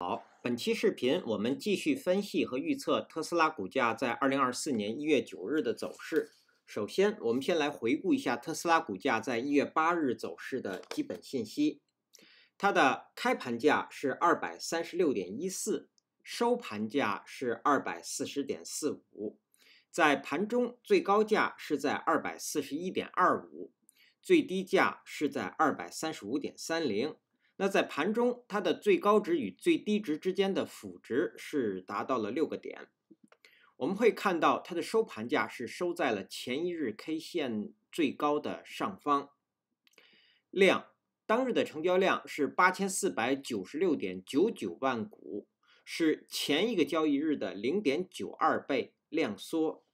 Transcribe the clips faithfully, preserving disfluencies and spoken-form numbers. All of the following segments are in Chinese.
好，本期视频我们继续分析和预测特斯拉股价在二零二四年一月九日的走势。首先，我们先来回顾一下特斯拉股价在一月八日走势的基本信息。它的开盘价是 二百三十六点一四， 收盘价是 二百四十点四五， 在盘中最高价是在 二百四十一点二五， 最低价是在 二百三十五点三零。 那在盘中，它的最高值与最低值之间的幅值是达到了六个点。我们会看到它的收盘价是收在了前一日 K 线最高的上方。量，当日的成交量是 八千四百九十六点九九万股，是前一个交易日的 零点九二倍，量缩。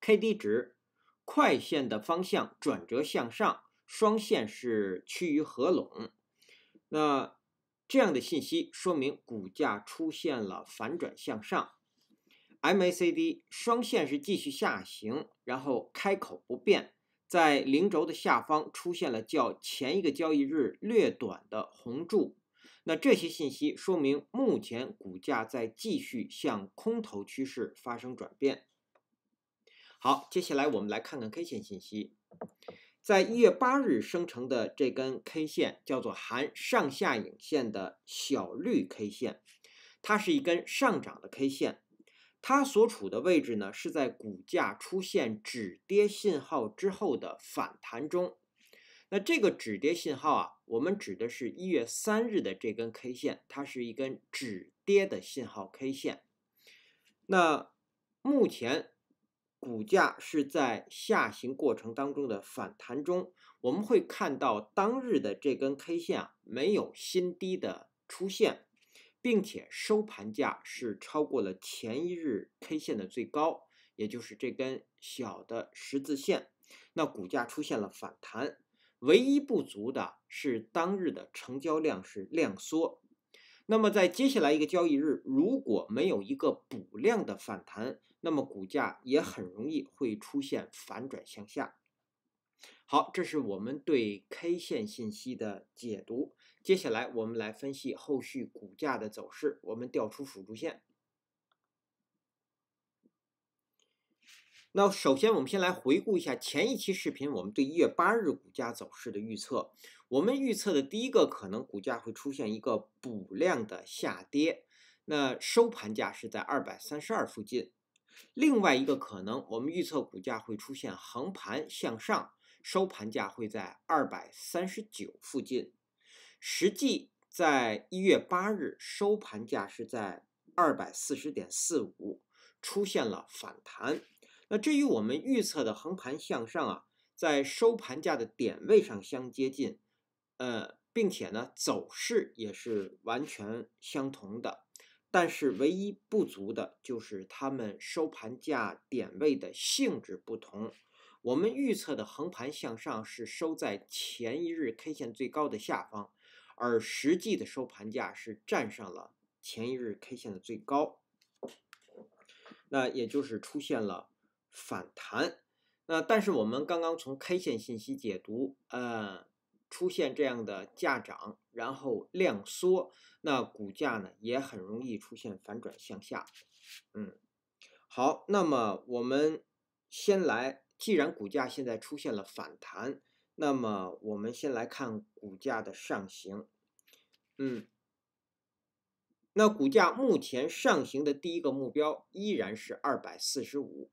K D 值，快线的方向转折向上，双线是趋于合拢。 那这样的信息说明股价出现了反转向上 ，M A C D 双线是继续下行，然后开口不变，在零轴的下方出现了较前一个交易日略短的红柱。那这些信息说明目前股价在继续向空头趋势发生转变。好，接下来我们来看看 K 线信息。 在一月八日生成的这根 K 线叫做含上下影线的小绿 K 线，它是一根上涨的 K 线。它所处的位置呢是在股价出现止跌信号之后的反弹中。那这个止跌信号啊，我们指的是一月三日的这根 K 线，它是一根止跌的信号 K 线。那目前 股价是在下行过程当中的反弹中，我们会看到当日的这根 K 线啊没有新低的出现，并且收盘价是超过了前一日 K 线的最高，也就是这根小的十字线。那股价出现了反弹，唯一不足的是当日的成交量是量缩。 那么在接下来一个交易日，如果没有一个补量的反弹，那么股价也很容易会出现反转向下。好，这是我们对 K 线信息的解读。接下来我们来分析后续股价的走势。我们调出辅助线。那首先，我们先来回顾一下前一期视频我们对一月八日股价走势的预测。 我们预测的第一个可能，股价会出现一个补量的下跌，那收盘价是在二百三十二附近。另外一个可能，我们预测股价会出现横盘向上，收盘价会在二百三十九附近。实际在一月八日收盘价是在 二百四十点四五， 出现了反弹。那至于我们预测的横盘向上啊，在收盘价的点位上相接近。 呃，并且呢，走势也是完全相同的，但是唯一不足的就是它们收盘价点位的性质不同。我们预测的横盘向上是收在前一日 K 线最高的下方，而实际的收盘价是站上了前一日 K 线的最高，那也就是出现了反弹。那但是我们刚刚从 K 线信息解读，呃。 出现这样的价涨，然后量缩，那股价呢也很容易出现反转向下。嗯，好，那么我们先来，既然股价现在出现了反弹，那么我们先来看股价的上行。嗯，那股价目前上行的第一个目标依然是 二百四十五。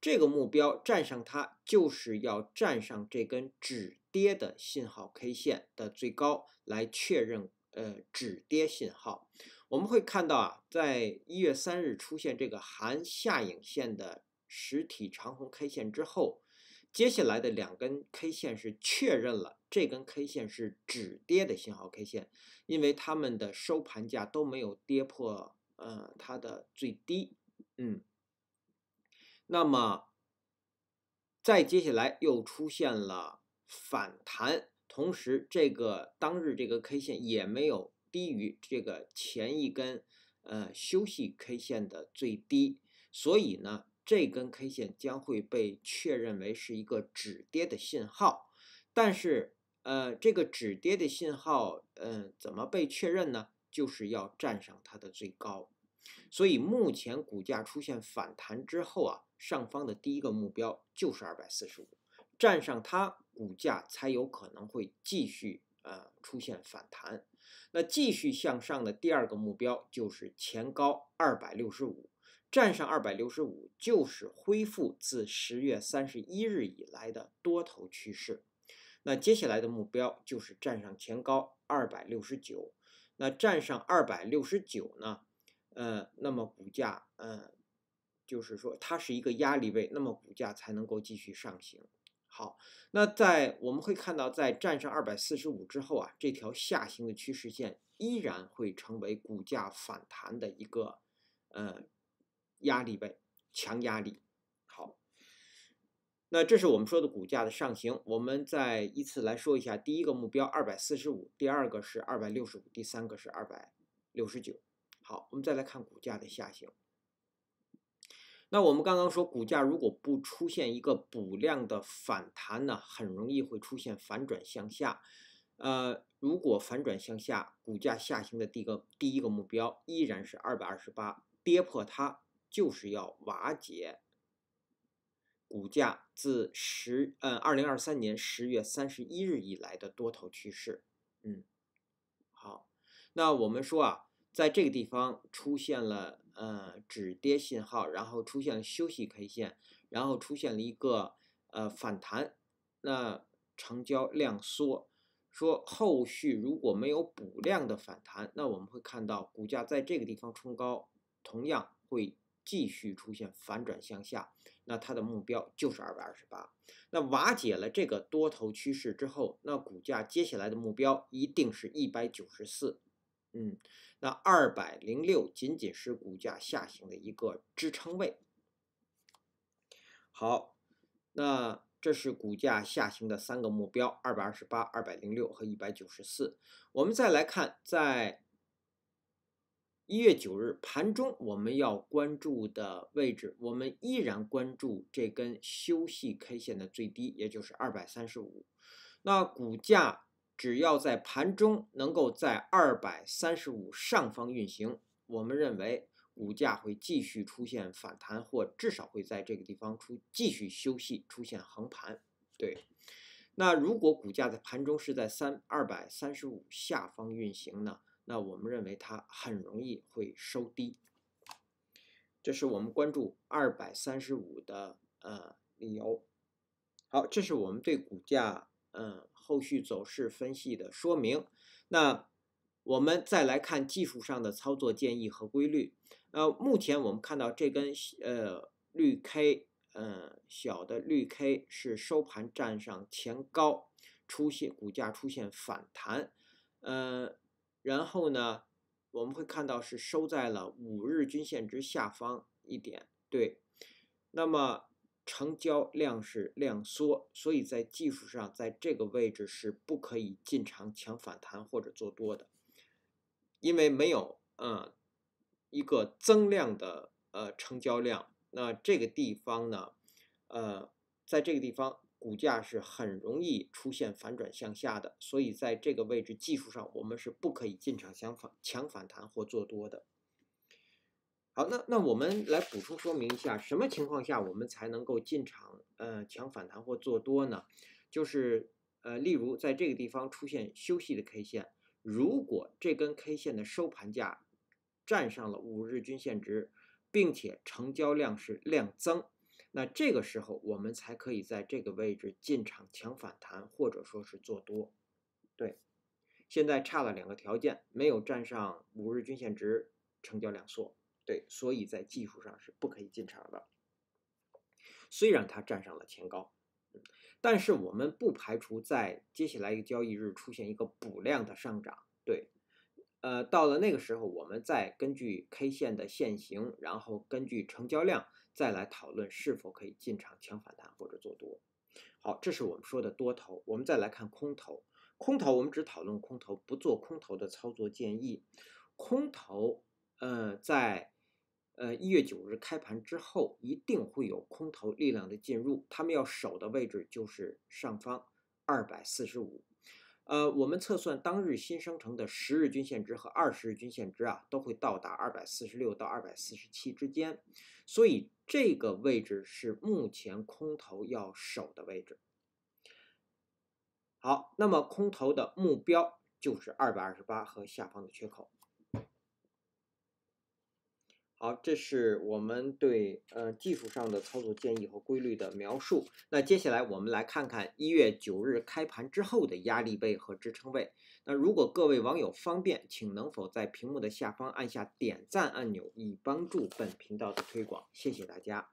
这个目标站上它，就是要站上这根止跌的信号 K 线的最高，来确认呃止跌信号。我们会看到啊，在一月三日出现这个含下影线的实体长红 K 线之后，接下来的两根 K 线是确认了这根 K 线是止跌的信号 K 线，因为它们的收盘价都没有跌破呃它的最低，嗯。 那么，再接下来又出现了反弹，同时这个当日这个 K 线也没有低于这个前一根呃休息 K 线的最低，所以呢，这根 K 线将会被确认为是一个止跌的信号。但是，呃，这个止跌的信号，嗯、呃，怎么被确认呢？就是要站上它的最高。所以目前股价出现反弹之后啊，上方的第一个目标就是二百四十五，站上它，股价才有可能会继续呃出现反弹。那继续向上的第二个目标就是前高二百六十五，站上二百六十五就是恢复自十月三十一日以来的多头趋势。那接下来的目标就是站上前高二百六十九，那站上二百六十九呢？呃，那么股价，呃，就是说它是一个压力位，那么股价才能够继续上行。好，那在我们会看到，在站上二百四十五之后啊，这条下行的趋势线依然会成为股价反弹的一个呃压力位，强压力。好，那这是我们说的股价的上行。我们再依次来说一下，第一个目标二百四十五，第二个是二百六十五，第三个是二百六十九。好，我们再来看股价的下行。那我们刚刚说，股价如果不出现一个补量的反弹呢，很容易会出现反转向下。呃，如果反转向下，股价下行的第一个第一个目标依然是二百二十八，跌破它就是要瓦解股价自十嗯二零二三年十月三十一日以来的多头趋势。嗯，好，那我们说啊。在这个地方出现了呃止跌信号，然后出现了休息 K 线，然后出现了一个呃反弹，那成交量缩，说后续如果没有补量的反弹，那我们会看到股价在这个地方冲高，同样会继续出现反转向下，那它的目标就是二百二十八。那瓦解了这个多头趋势之后，那股价接下来的目标一定是一百九十四。嗯，那二百零六仅仅是股价下行的一个支撑位。好，那这是股价下行的三个目标 ：二百二十八、二百零六和一百九十四。我们再来看，在一月九日盘中我们要关注的位置，我们依然关注这根休息 K 线的最低，也就是二百三十五。那股价只要在盘中能够在二百三十五上方运行，我们认为股价会继续出现反弹，或至少会在这个地方出继续休息，出现横盘。对，那如果股价在盘中是在三二三五下方运行呢，那我们认为它很容易会收低。这是我们关注二百三十五的呃理由。好，这是我们对股价嗯。后续走势分析的说明。那我们再来看技术上的操作建议和规律。呃，目前我们看到这根呃绿 K， 呃小的绿 K 是收盘站上前高，出现股价出现反弹。呃，然后呢，我们会看到是收在了五日均线之下方一点。对，那么。成交量是量缩，所以在技术上，在这个位置是不可以进场抢反弹或者做多的，因为没有嗯一个增量的呃成交量。那这个地方呢，呃，在这个地方股价是很容易出现反转向下的，所以在这个位置技术上我们是不可以进场抢反抢反弹或做多的。好，那那我们来补充说明一下，什么情况下我们才能够进场呃抢反弹或做多呢？就是呃，例如在这个地方出现休息的 K 线，如果这根 K 线的收盘价站上了五日均线值，并且成交量是量增，那这个时候我们才可以在这个位置进场抢反弹或者说是做多。对，现在差了两个条件，没有站上五日均线值，成交量缩。对，所以在技术上是不可以进场的。虽然它站上了前高，嗯，但是我们不排除在接下来一个交易日出现一个补量的上涨。对，呃，到了那个时候，我们再根据 K 线的线形，然后根据成交量再来讨论是否可以进场抢反弹或者做多。好，这是我们说的多头。我们再来看空头，空头我们只讨论空头，不做空头的操作建议。空头，呃，在呃，一月九日开盘之后，一定会有空头力量的进入，他们要守的位置就是上方二百四十五。呃，我们测算当日新生成的十日均线值和二十日均线值啊，都会到达二百四十六到二百四十七之间，所以这个位置是目前空头要守的位置。好，那么空头的目标就是二百二十八和下方的缺口。 好，这是我们对呃技术上的操作建议和规律的描述。那接下来我们来看看一月九日开盘之后的压力位和支撑位。那如果各位网友方便，请能否在屏幕的下方按下点赞按钮，以帮助本频道的推广？谢谢大家。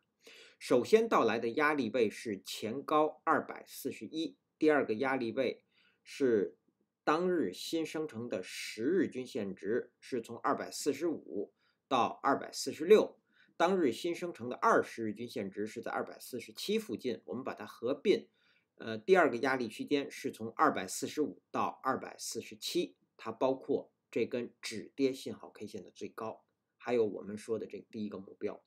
首先到来的压力位是前高二百四十一，第二个压力位是当日新生成的十日均线值，是从二百四十五。 到二百四十六，当日新生成的二十日均线值是在二百四十七附近，我们把它合并。呃，第二个压力区间是从二百四十五到二百四十七，它包括这根止跌信号 K 线的最高，还有我们说的这第一个目标。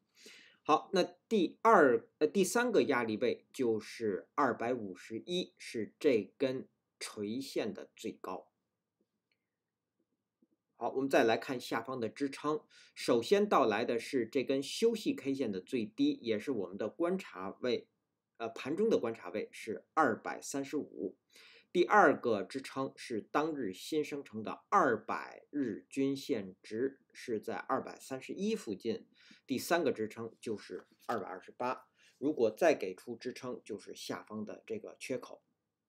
好，那第二呃第三个压力位就是二百五十一，是这根垂线的最高。 好，我们再来看下方的支撑。首先到来的是这根休息 K 线的最低，也是我们的观察位，呃，盘中的观察位是二百三十五。第二个支撑是当日新生成的二百日均线值，是在二百三十一附近。第三个支撑就是二百二十八，如果再给出支撑，就是下方的这个缺口，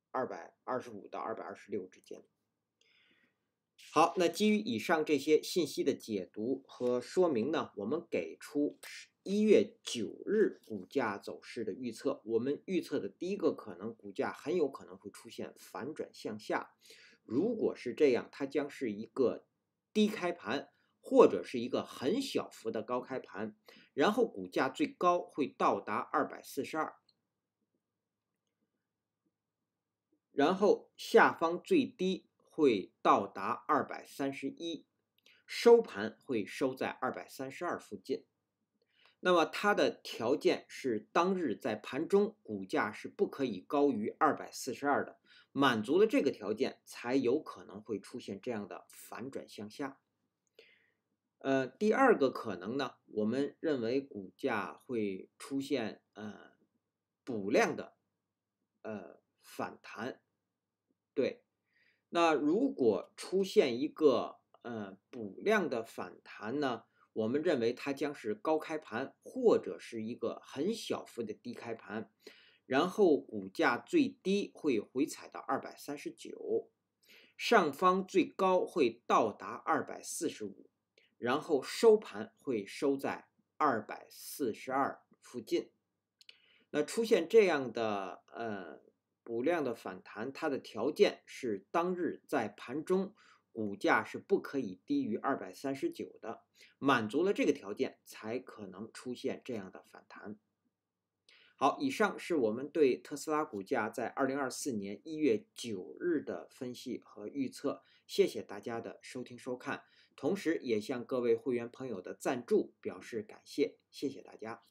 二百二十五到二百二十六之间。 好，那基于以上这些信息的解读和说明呢，我们给出一月九日股价走势的预测。我们预测的第一个可能，股价很有可能会出现反转向下。如果是这样，它将是一个低开盘，或者是一个很小幅的高开盘，然后股价最高会到达二百四十二。 然后下方最低。 会到达二百三十一，收盘会收在二百三十二附近。那么它的条件是，当日在盘中股价是不可以高于二百四十二的，满足了这个条件，才有可能会出现这样的反转向下。呃，第二个可能呢，我们认为股价会出现呃补量的呃反弹，对。 那如果出现一个呃补量的反弹呢，我们认为它将是高开盘或者是一个很小幅的低开盘，然后股价最低会回踩到 二百三十九， 上方最高会到达 二百四十五， 然后收盘会收在二百四十二附近。那出现这样的呃。 补量的反弹，它的条件是当日在盘中股价是不可以低于 二百三十九 的，满足了这个条件才可能出现这样的反弹。好，以上是我们对特斯拉股价在二零二四年一月九日的分析和预测。谢谢大家的收听收看，同时也向各位会员朋友的赞助表示感谢，谢谢大家。